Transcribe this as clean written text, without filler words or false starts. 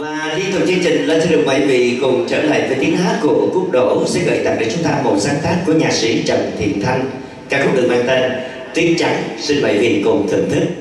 Và liên tục chương trình là sẽ được mọi vị cùng trở lại với tiếng hát của Cúc Đỗ sẽ gửi tặng đến chúng ta một sáng tác của nhạc sĩ Trần Thiện Thanh, ca khúc được mang tên Tuyết Trắng. Xin mọi vị cùng thưởng thức.